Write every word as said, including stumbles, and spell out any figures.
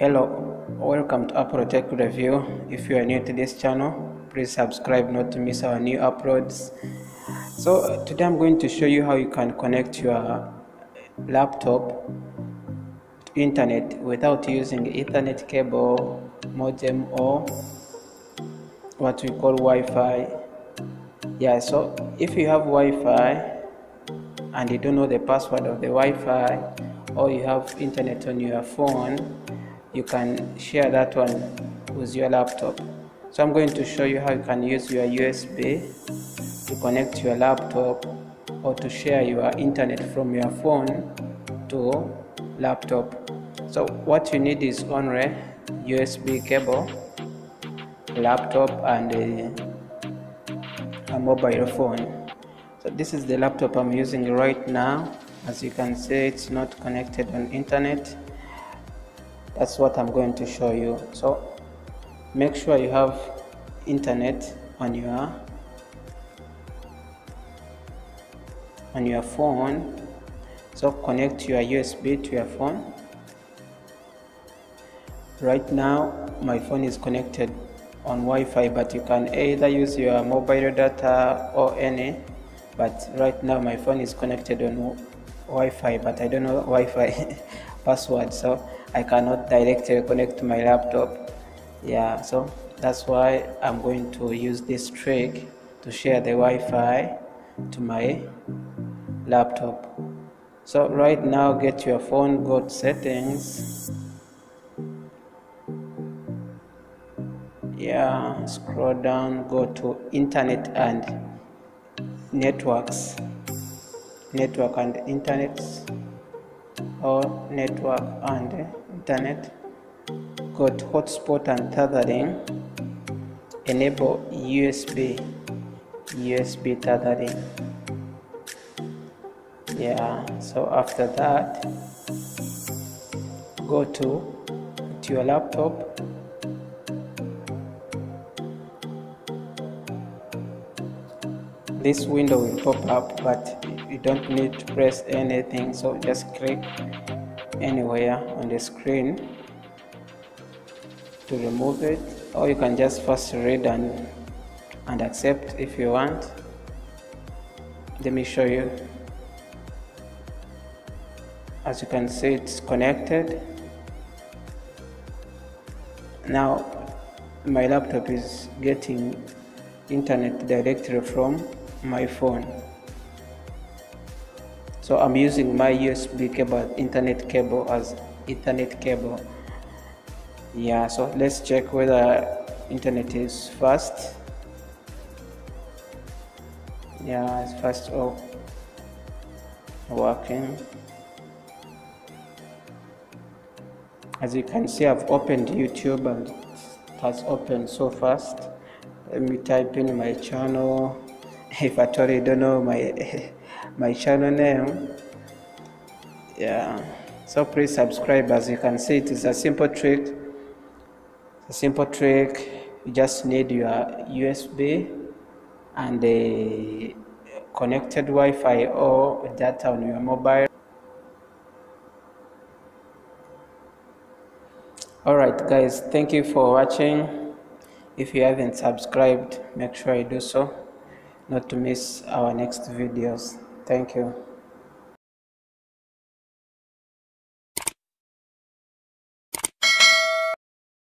Hello, welcome to Apollo Tech Review. If you are new to this channel, please subscribe not to miss our new uploads. So today I'm going to show you how you can connect your laptop to internet without using Ethernet cable, modem, or what we call Wi-Fi. Yeah, so if you have Wi-Fi and you don't know the password of the Wi-Fi, or you have internet on your phone, you can share that one with your laptop. So I'm going to show you how you can use your U S B to connect your laptop or to share your internet from your phone to laptop. So what you need is only U S B cable, laptop, and a, a mobile phone. So this is the laptop I'm using right now. As you can see, it's not connected on internet. That's what I'm going to show you. So make sure you have internet on your on your phone. So connect your U S B to your phone. Right now my phone is connected on Wi-Fi, but you can either use your mobile data or any, but right now my phone is connected on Wi-Fi, but I don't know Wi-Fi password, so I cannot directly connect to my laptop. Yeah, so that's why I'm going to use this trick to share the Wi-Fi to my laptop. So right now, get your phone, go to settings. Yeah, scroll down, go to internet and networks, network and internet, or network and internet. Go to hotspot and tethering. Enable U S B U S B tethering. Yeah, so after that, go to, to your laptop. This window will pop up, but you don't need to press anything, so just click anywhere on the screen to remove it, or you can just first read and and accept if you want. Let me show you. As you can see, it's connected now. My laptop is getting internet directly from my phone, so I'm using my U S B cable, internet cable as Ethernet cable. Yeah, so let's check whether internet is fast. Yeah, it's fast or working. As you can see, I've opened YouTube and it has opened so fast. Let me type in my channel. If I totally don't know my my channel name. Yeah, so please subscribe. As you can see, it is a simple trick. A simple trick. You just need your U S B and a connected Wi-Fi or data on your mobile. Alright guys, thank you for watching. If you haven't subscribed, make sure you do so, not to miss our next videos. Thank you.